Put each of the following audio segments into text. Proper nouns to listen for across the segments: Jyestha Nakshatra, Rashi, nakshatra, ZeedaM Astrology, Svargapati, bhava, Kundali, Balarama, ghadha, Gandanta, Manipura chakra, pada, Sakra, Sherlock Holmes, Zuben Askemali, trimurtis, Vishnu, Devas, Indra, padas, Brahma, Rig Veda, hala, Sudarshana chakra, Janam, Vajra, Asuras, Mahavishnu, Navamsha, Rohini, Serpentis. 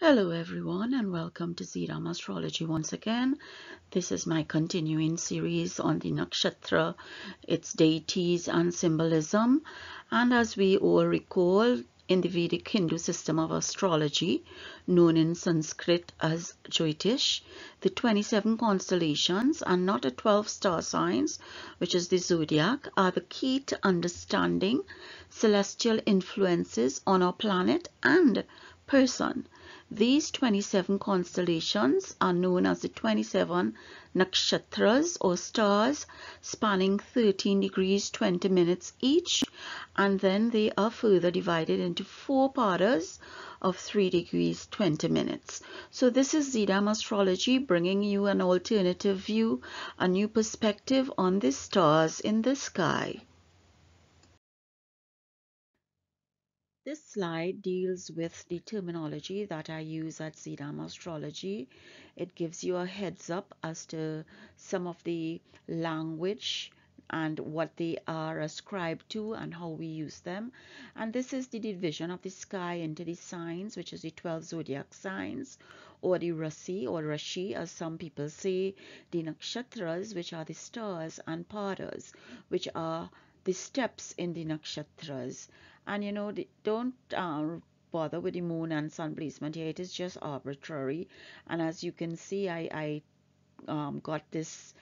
Hello everyone, and welcome to ZeedaM Astrology once again. This is my continuing series on the nakshatra, its deities and symbolism. And as we all recall, in the Vedic Hindu system of astrology, known in Sanskrit as Jyotish, the 27 constellations and not the 12 star signs, which is the zodiac, are the key to understanding celestial influences on our planet and person. These 27 constellations are known as the 27 nakshatras or stars, spanning 13 degrees 20 minutes each, and then they are further divided into 4 padas of 3 degrees 20 minutes. So this is ZeedaM Astrology, bringing you an alternative view, a new perspective on the stars in the sky. This slide deals with the terminology that I use at ZeedaM Astrology. It gives you a heads up as to some of the language and what they are ascribed to and how we use them. And this is the division of the sky into the signs, which is the 12 zodiac signs, or the Rashi or Rashi, as some people say, the nakshatras, which are the stars, and padas, which are the steps in the nakshatras. And you know, don't bother with the moon and sun placement here. It is just arbitrary. And as you can see, I got this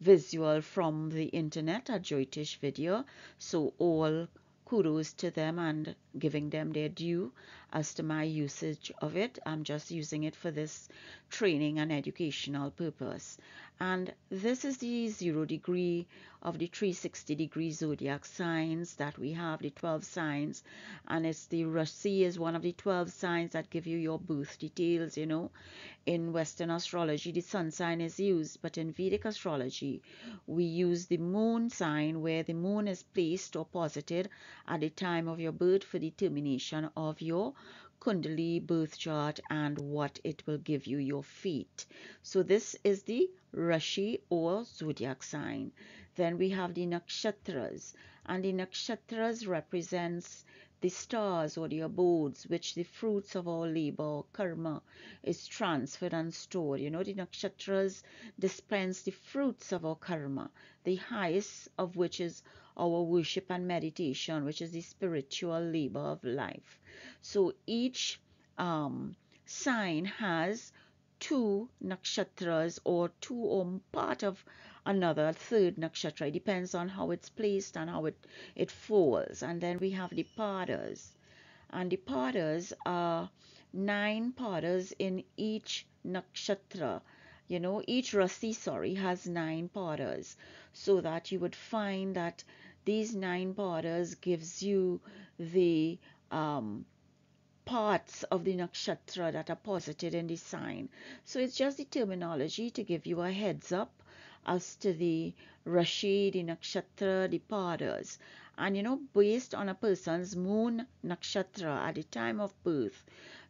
visual from the internet, a Jyotish video. So all kudos to them and giving them their due as to my usage of it. I'm just using it for this training and educational purpose. And this is the 0 degree of the 360 degree zodiac signs that we have, the 12 signs, and it's the Rashi is one of the 12 signs that give you your birth details. You know, in Western astrology the sun sign is used, but in Vedic astrology we use the moon sign, where the moon is placed or posited at the time of your birth for determination of your Kundali birth chart and what it will give you, your fate. So this is the Rashi or zodiac sign. Then we have the nakshatras, and the nakshatras represents the stars or the abodes which the fruits of our labor or karma is transferred and stored. You know, the nakshatras dispense the fruits of our karma, the highest of which is our worship and meditation, which is the spiritual labor of life. So each sign has 2 nakshatras, or 2 or part of another, third nakshatra. It depends on how it's placed and how it falls. And then we have the padas, and the padas are 9 padas in each nakshatra. You know, each Rashi, has 9 padas, so that you would find that these 9 padas gives you the parts of the nakshatra that are posited in the sign. So it's just the terminology to give you a heads up as to the Rashi, the nakshatra, the padas. And you know, based on a person's moon nakshatra at the time of birth,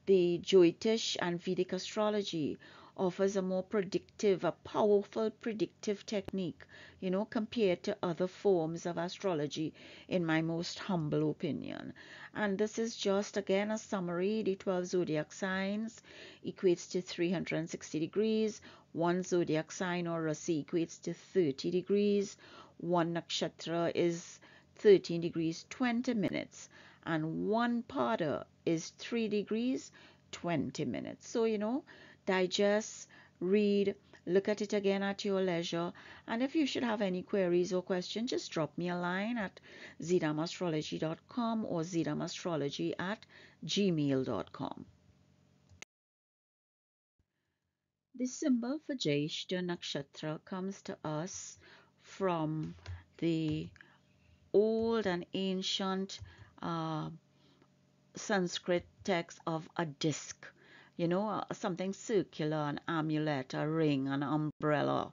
the Jyotish and Vedic astrology offers a more predictive, a powerful predictive technique, you know, compared to other forms of astrology, in my most humble opinion. And this is just, again, a summary. The 12 zodiac signs equates to 360 degrees. 1 zodiac sign or Rashi equates to 30 degrees. 1 nakshatra is 13 degrees 20 minutes. And 1 pada is 3 degrees 20 minutes. So, you know, digest, read, look at it again at your leisure. And if you should have any queries or questions, just drop me a line at zeedamastrology.com or zeedamastrology@gmail.com. The symbol for Jyestha Nakshatra comes to us from the old and ancient Sanskrit text of a disc. You know, something circular, an amulet, a ring, an umbrella.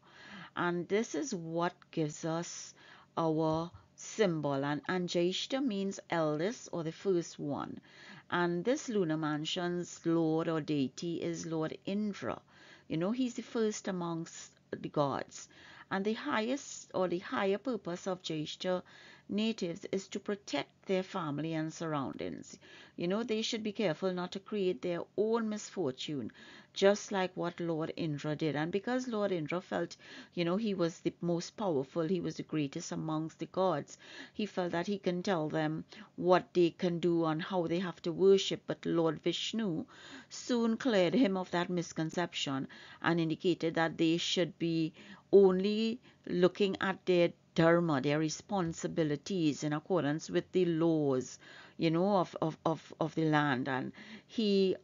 And this is what gives us our symbol. And Jyestha means eldest or the first one. And this lunar mansion's lord or deity is Lord Indra. You know, he's the first amongst the gods. And the highest or the higher purpose of Jyestha natives is to protect their family and surroundings. You know, they should be careful not to create their own misfortune, just like what Lord Indra did. And because Lord Indra felt, you know, he was the most powerful, he was the greatest amongst the gods, he felt that he can tell them what they can do and how they have to worship. But Lord Vishnu soon cleared him of that misconception and indicated that they should be only looking at their dharma, their responsibilities in accordance with the laws, you know, of the land. And he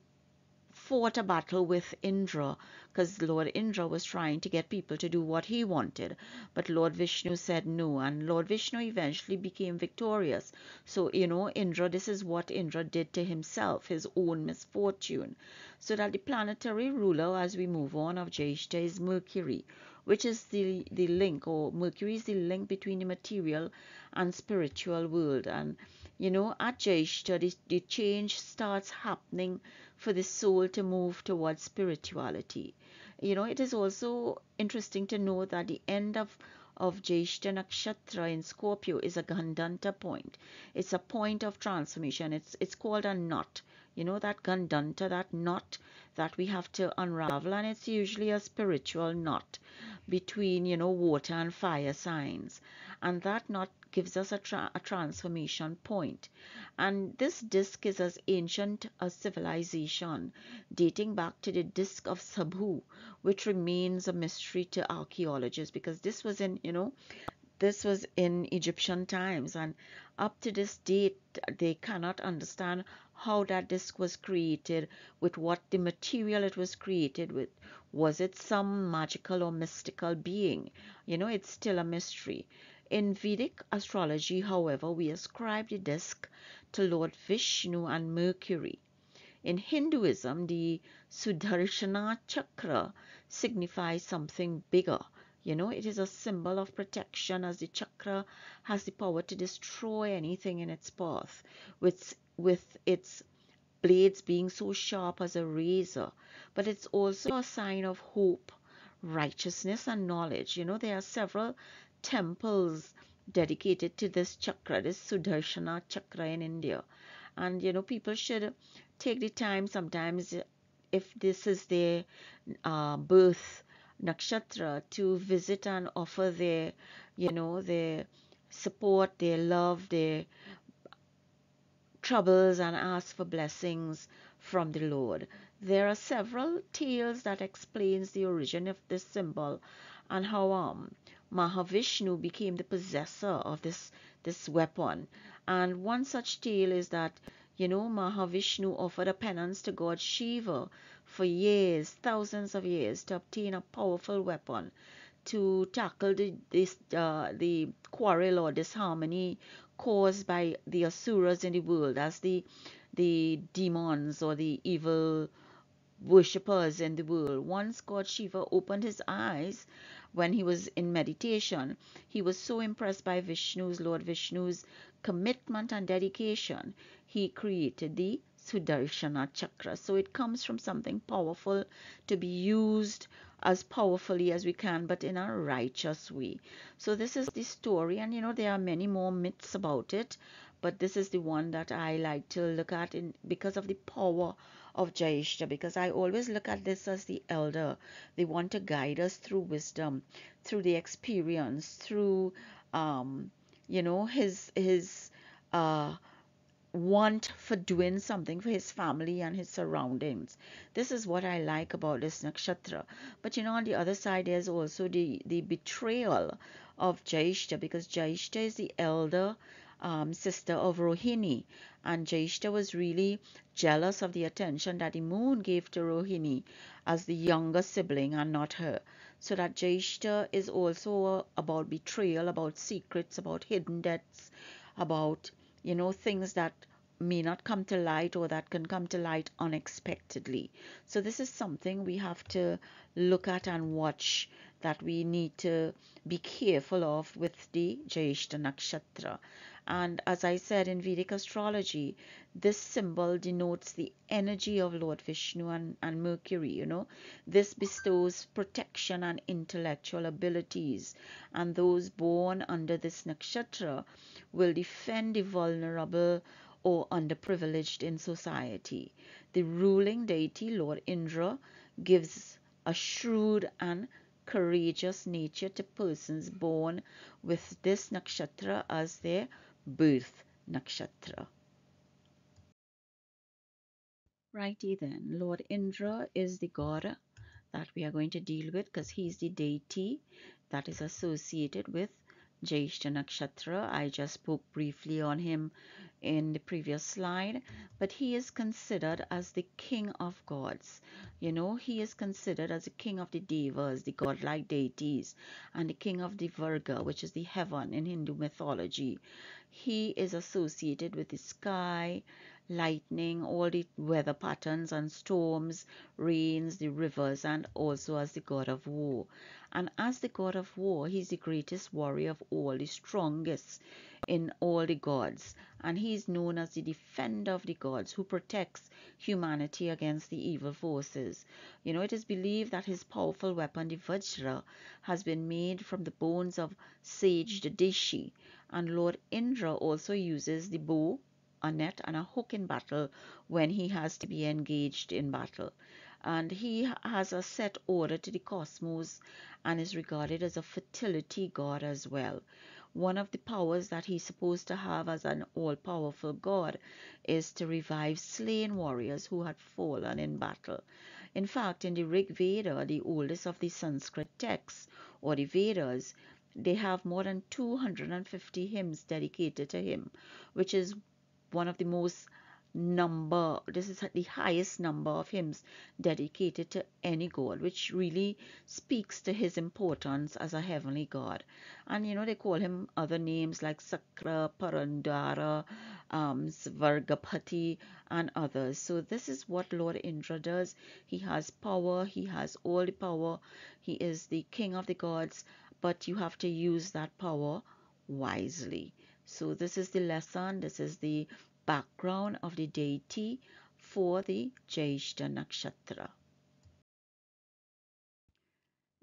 fought a battle with Indra, because Lord Indra was trying to get people to do what he wanted, but Lord Vishnu said no, and Lord Vishnu eventually became victorious. So, you know, Indra, this is what Indra did to himself, his own misfortune. So that the planetary ruler, as we move on, of Jyestha is Mercury, which is the link, or Mercury is the link between the material and spiritual world. And, you know, at Jyestha, the change starts happening for the soul to move towards spirituality. You know, it is also interesting to know that the end of Jyestha Nakshatra in Scorpio is a Gandanta point. It's a point of transformation. It's called a knot. You know, that Gandanta, that knot that we have to unravel, and it's usually a spiritual knot between, you know, water and fire signs. And that knot gives us a transformation point. And this disk is as ancient as civilization, dating back to the disk of Sabhu, which remains a mystery to archaeologists, because this was in, you know, this was in Egyptian times, and up to this date they cannot understand how that disk was created, with what the material it was created with. Was it some magical or mystical being? You know, it's still a mystery. In Vedic astrology, however, we ascribe the disk to Lord Vishnu and Mercury. In Hinduism, the Sudarshana chakra signifies something bigger. You know, it is a symbol of protection, as the chakra has the power to destroy anything in its path, with its blades being so sharp as a razor. But it's also a sign of hope, righteousness, and knowledge. You know, there are several temples dedicated to this chakra, this Sudarshana chakra, in India. And, you know, people should take the time sometimes, if this is their birth nakshatra, to visit and offer their, you know, their support, their love, their troubles, and ask for blessings from the Lord. There are several tales that explains the origin of this symbol, and how Mahavishnu became the possessor of this weapon. And one such tale is that, you know, Mahavishnu offered a penance to God Shiva for years, thousands of years, to obtain a powerful weapon to tackle the quarrel or disharmony caused by the Asuras in the world, as the demons or the evil worshippers in the world. Once God Shiva opened his eyes when he was in meditation. He was so impressed by Lord Vishnu's commitment and dedication, he created the Sudarshana chakra. So it comes from something powerful, to be used as powerfully as we can, but in a righteous way. So this is the story, and, you know, there are many more myths about it, but this is the one that I like to look at, because of the power of Jyestha, because I always look at this as the elder, they want to guide us through wisdom, through the experience, through you know, his want for doing something for his family and his surroundings. This is what I like about this nakshatra. But, you know, on the other side, there's also the betrayal of Jyestha, because Jyestha is the elder sister of Rohini, and Jyestha was really jealous of the attention that the moon gave to Rohini as the younger sibling and not her. So that Jyestha is also about betrayal, about secrets, about hidden debts, about, you know, things that may not come to light, or that can come to light unexpectedly. So this is something we have to look at and watch, that we need to be careful of with the Jyestha Nakshatra. And as I said, in Vedic astrology, this symbol denotes the energy of Lord Vishnu and Mercury. You know, this bestows protection and intellectual abilities, and those born under this nakshatra will defend the vulnerable or underprivileged in society. The ruling deity, Lord Indra, gives a shrewd and courageous nature to persons born with this nakshatra as their birth nakshatra. Righty then, Lord Indra is the god that we are going to deal with because he is the deity that is associated with Jyestha Nakshatra. I just spoke briefly on him in the previous slide, but he is considered as the king of gods. You know, he is considered as the king of the Devas, the godlike deities, and the king of the Varga, which is the heaven in Hindu mythology. He is associated with the sky, lightning, all the weather patterns and storms, rains, the rivers, and also as the god of war. And as the god of war, he's the greatest warrior of all, the strongest in all the gods. And he is known as the defender of the gods who protects humanity against the evil forces. You know, it is believed that his powerful weapon, the Vajra, has been made from the bones of sage the Dishi. And Lord Indra also uses the bow, a net, and a hook in battle when he has to be engaged in battle. And he has a set order to the cosmos and is regarded as a fertility god as well. One of the powers that he's supposed to have as an all-powerful god is to revive slain warriors who had fallen in battle. In fact, in the Rig Veda, the oldest of the Sanskrit texts or the Vedas, they have more than 250 hymns dedicated to him, which is one of the most number, this is the highest number of hymns dedicated to any god, which really speaks to his importance as a heavenly god. And you know, they call him other names like Sakra, Parandara, Svargapati, and others. So this is what Lord Indra does. He has power, he has all the power, he is the king of the gods, but you have to use that power wisely. So this is the lesson, this is the background of the deity for the Jyestha Nakshatra.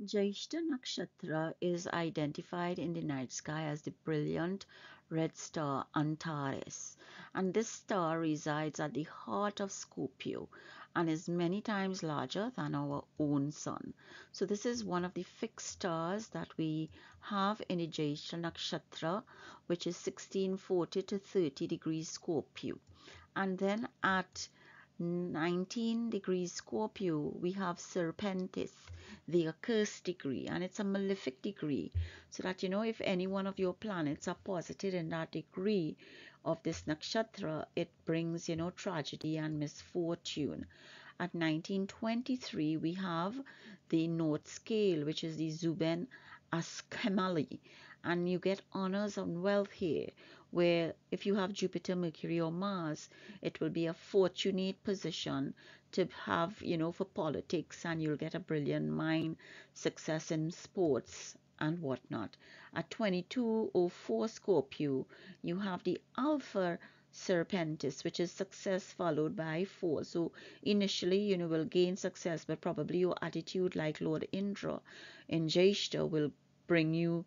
Jyestha Nakshatra is identified in the night sky as the brilliant red star Antares. And this star resides at the heart of Scorpio and is many times larger than our own sun. So this is one of the fixed stars that we have in the Jyestha Nakshatra, which is 1640 to 30 degrees Scorpio. And then at 19 degrees Scorpio, we have Serpentis, the accursed degree, and it's a malefic degree. So that, you know, if any one of your planets are posited in that degree of this nakshatra, it brings, you know, tragedy and misfortune. At 1923, we have the north scale, which is the Zuben Askemali, and you get honors and wealth here, where if you have Jupiter, Mercury, or Mars, it will be a fortunate position to have, you know, for politics, and you'll get a brilliant mind, success in sports, and whatnot. At 2204 Scorpio, you have the Alpha Serpentis, which is success followed by 4. So initially, you know, will gain success, but probably your attitude, like Lord Indra in Jyestha, will bring you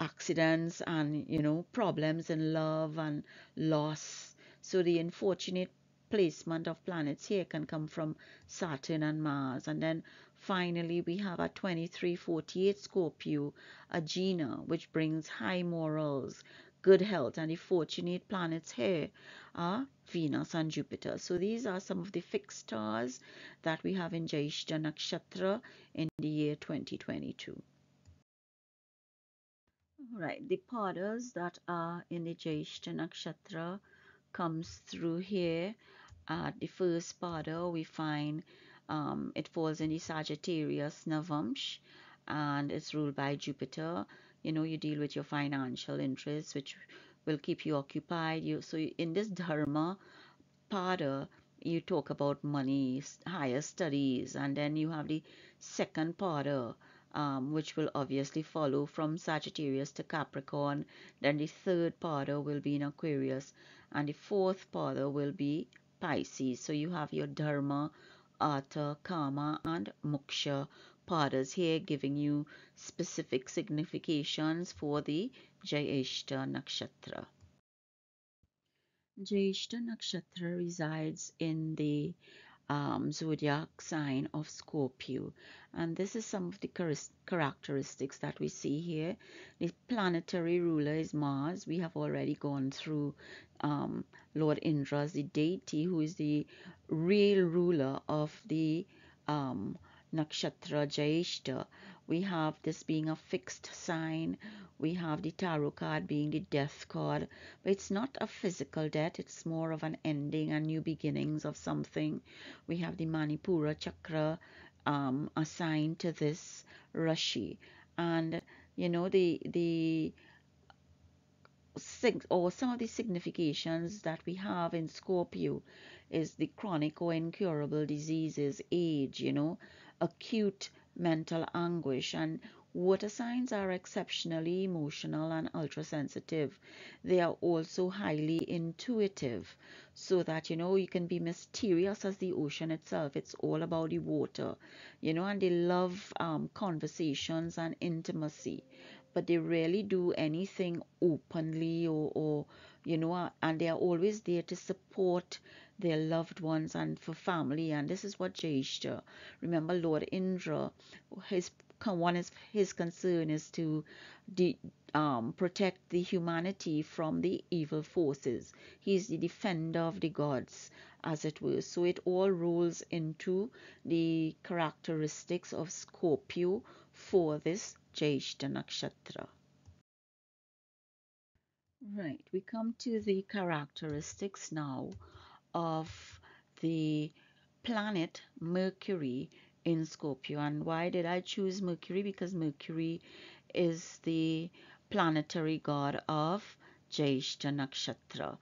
accidents and, you know, problems in love and loss. So the unfortunate placement of planets here can come from Saturn and Mars. And then finally, we have at 2348 Scorpio, Agena, which brings high morals, good health, and the fortunate planets here are Venus and Jupiter. So these are some of the fixed stars that we have in Jyestha Nakshatra in the year 2022. Right, the padas that are in the Jyestha Nakshatra comes through here. The first pada we find it falls in the Sagittarius Navamsha, and it's ruled by Jupiter. You know, you deal with your financial interests, which will keep you occupied. So in this Dharma pada, you talk about money, higher studies, and then you have the second pada, which will obviously follow from Sagittarius to Capricorn. Then the third pada will be in Aquarius, and the fourth pada will be Pisces. So you have your Dharma, Artha, Karma, and Moksha padas here, giving you specific significations for the Jyestha Nakshatra. Jyestha Nakshatra resides in the zodiac sign of Scorpio, and this is some of the characteristics that we see here. The planetary ruler is Mars. We have already gone through Lord Indra's the deity, who is the real ruler of the Nakshatra Jyestha. We have this being a fixed sign. We have the tarot card being the death card, but it's not a physical death, it's more of an ending and new beginnings of something. We have the Manipura chakra assigned to this Rashi, and you know the some of the significations that we have in Scorpio is the chronic or incurable diseases, age, you know, acute mental anguish. And water signs are exceptionally emotional and ultra sensitive. They are also highly intuitive, so that, you know, you can be mysterious as the ocean itself. It's all about the water, you know, and they love conversations and intimacy, but they rarely do anything openly or you know, and they are always there to support their loved ones and for family. And this is what Jyestha, remember Lord Indra, his concern is to protect the humanity from the evil forces. He is the defender of the gods, as it were. So it all rolls into the characteristics of Scorpio for this Jyestha Nakshatra. Right, we come to the characteristics now of the planet Mercury in Scorpio. And why did I choose Mercury? Because Mercury is the planetary god of Jyestha Nakshatra.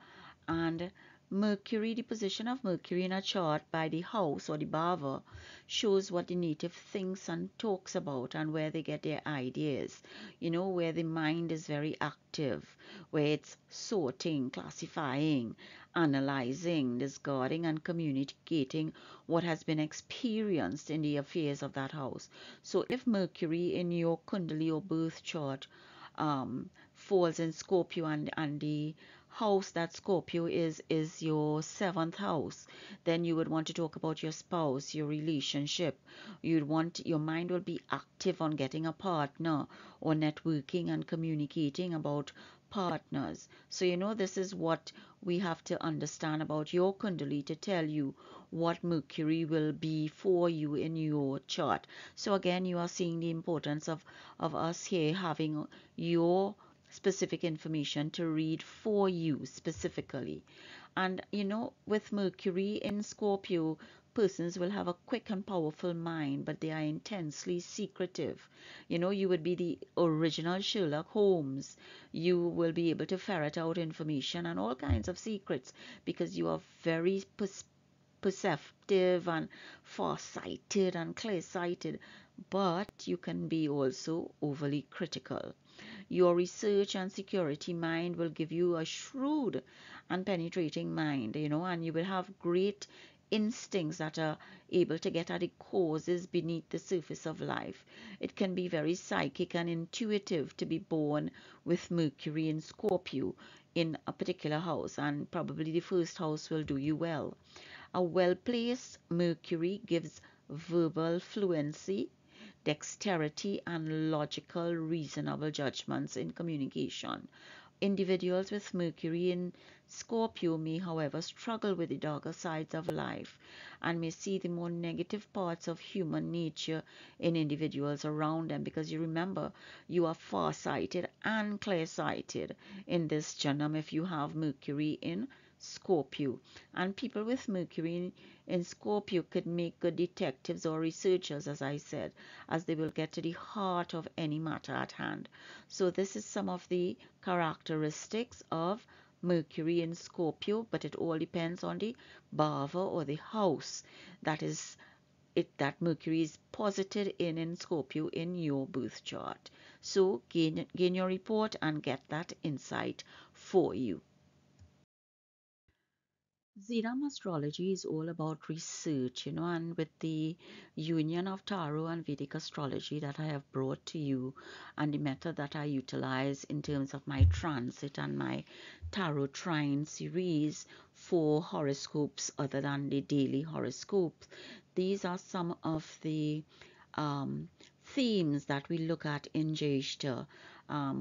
And Mercury, the position of Mercury in a chart by the house or the bhava, shows what the native thinks and talks about and where they get their ideas. You know, where the mind is very active, where it's sorting, classifying, analyzing, discarding, and communicating what has been experienced in the affairs of that house. So if Mercury in your Kundali or birth chart falls in Scorpio, and the house that Scorpio is your seventh house, then you would want to talk about your spouse, your relationship. You'd want, your mind will be active on getting a partner or networking and communicating about partners. So you know, this is what we have to understand about your Kundali to tell you what Mercury will be for you in your chart. So again, you are seeing the importance of us here having your specific information to read for you specifically. And you know, with Mercury in Scorpio, persons will have a quick and powerful mind, but they are intensely secretive. You know, you would be the original Sherlock Holmes. You will be able to ferret out information and all kinds of secrets because you are very perceptive and far-sighted and clear-sighted, but you can be also overly critical. Your research and security mind will give you a shrewd and penetrating mind, you know, and you will have great instincts that are able to get at the causes beneath the surface of life. It can be very psychic and intuitive to be born with Mercury in Scorpio in a particular house, and probably the first house will do you well. A well-placed Mercury gives verbal fluency, dexterity, and logical, reasonable judgments in communication. Individuals with Mercury in Scorpio may, however, struggle with the darker sides of life and may see the more negative parts of human nature in individuals around them, because you remember, you are far-sighted and clear-sighted in this Janam if you have Mercury in Scorpio. And people with Mercury in Scorpio could make good detectives or researchers, as I said, as they will get to the heart of any matter at hand. So this is some of the characteristics of Mercury in Scorpio, but it all depends on the bhava or the house that is it, that Mercury is posited in Scorpio in your birth chart. So gain your report and get that insight for you. ZeedaM Astrology is all about research, and with the union of Tarot and Vedic astrology that I have brought to you and the method that I utilize in terms of my transit and my Tarot Trine series for horoscopes other than the daily horoscopes, these are some of the themes that we look at in Jyestha,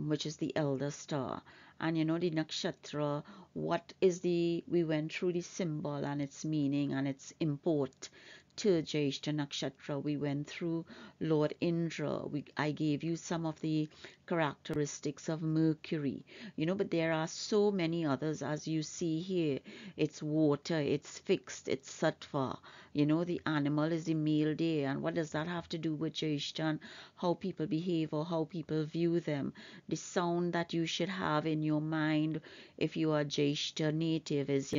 which is the elder star. And the nakshatra, we went through the symbol and its meaning and its import to Jyestha nakshatra. We went through Lord Indra. I gave you some of the characteristics of Mercury, but there are so many others, as you see here. It's water, it's fixed, it's sattva. The animal is the male deer. And what does that have to do with Jyestha and how people behave or how people view them? The sound that you should have in your mind if you are Jyestha native is,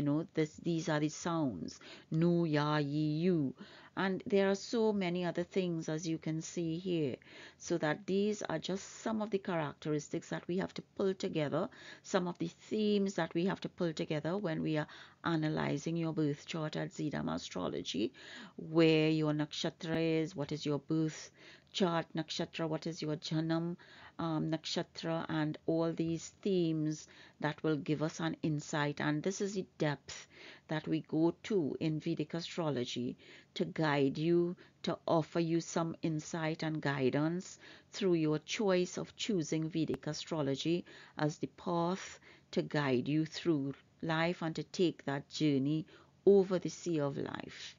these are the sounds. Nu, ya, yi, you. And there are so many other things, as you can see here. So that these are just some of the characteristics that we have to pull together, some of the themes that we have to pull together when we are analyzing your birth chart at ZeedaM Astrology, where your nakshatra is, what is your birth chart nakshatra, what is your janam nakshatra, and all these themes that will give us an insight. And this is the depth that we go to in Vedic astrology to guide you, to offer you some insight and guidance through your choice of choosing Vedic astrology as the path to guide you through life and to take that journey over the sea of life.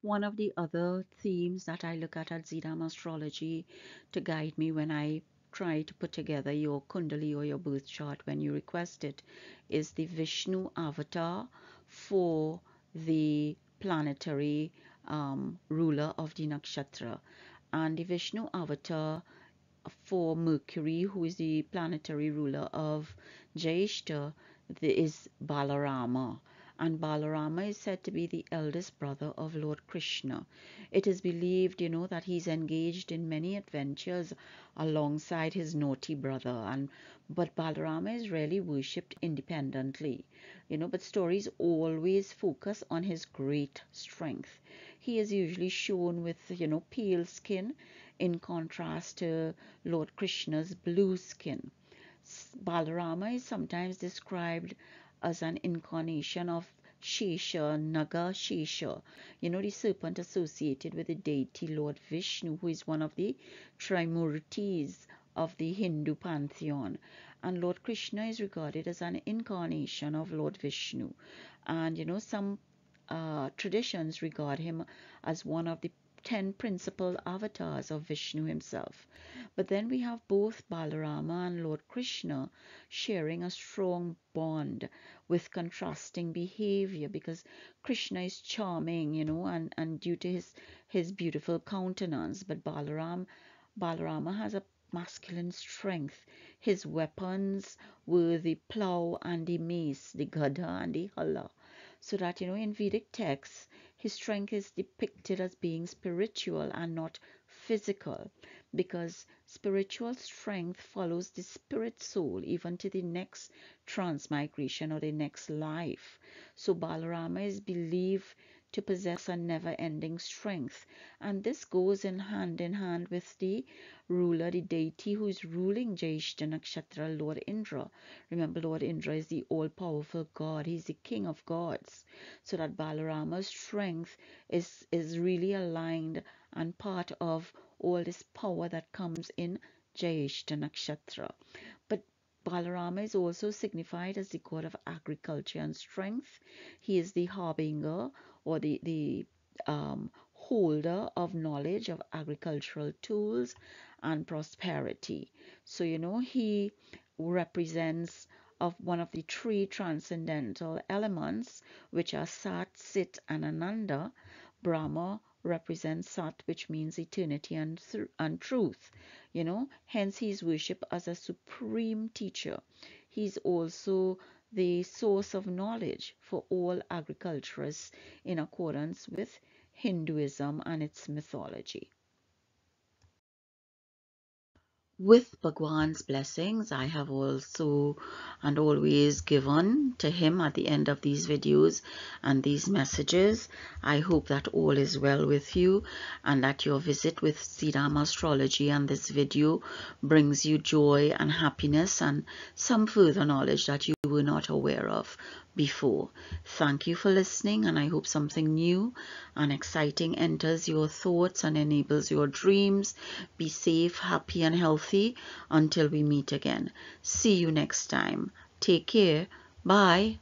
One of the other themes that I look at ZeedaM Astrology to guide me when I try to put together your Kundali or your birth chart when you request it is the Vishnu avatar for the planetary ruler of the nakshatra. And the Vishnu avatar for Mercury, who is the planetary ruler of Jyestha, is Balarama. And Balarama is said to be the eldest brother of Lord Krishna. It is believed, that he's engaged in many adventures alongside his naughty brother. But Balarama is rarely worshipped independently, but stories always focus on his great strength. He is usually shown with, pale skin in contrast to Lord Krishna's blue skin. Balarama is sometimes described as an incarnation of Shesha, Naga Shesha, the serpent associated with the deity Lord Vishnu, who is one of the trimurtis of the Hindu pantheon. And Lord Krishna is regarded as an incarnation of Lord Vishnu. And, some traditions regard him as one of the 10 principal avatars of Vishnu himself. But then we have both Balarama and Lord Krishna sharing a strong bond with contrasting behavior, because Krishna is charming, and due to his beautiful countenance, but Balarama has a masculine strength. His weapons were the plow and the mace, the ghadha and the hala. So that, in Vedic texts, his strength is depicted as being spiritual and not physical, because spiritual strength follows the spirit soul even to the next transmigration or the next life. So Balarama is believed to possess a never-ending strength. And this goes in hand with the ruler, the deity who is ruling Jyestha Nakshatra, Lord Indra. Remember, Lord Indra is the all-powerful God. He's the king of gods. So that Balarama's strength is really aligned and part of all this power that comes in Jyestha Nakshatra. But Balarama is also signified as the god of agriculture and strength. He is the harbinger, or the holder of knowledge of agricultural tools and prosperity. So, he represents one of the 3 transcendental elements, which are Sat, Sit, and Ananda. Brahma represents Sat, which means eternity and truth. Hence he's worshipped as a supreme teacher. He's also the source of knowledge for all agriculturists in accordance with Hinduism and its mythology. With Bhagwan's blessings, I have also and always given to him at the end of these videos and these messages. I hope that all is well with you and that your visit with ZeedaM Astrology and this video brings you joy and happiness and some further knowledge that you were not aware of before. Thank you for listening, and I hope something new and exciting enters your thoughts and enables your dreams. Be safe, happy and healthy until we meet again. See you next time. Take care. Bye.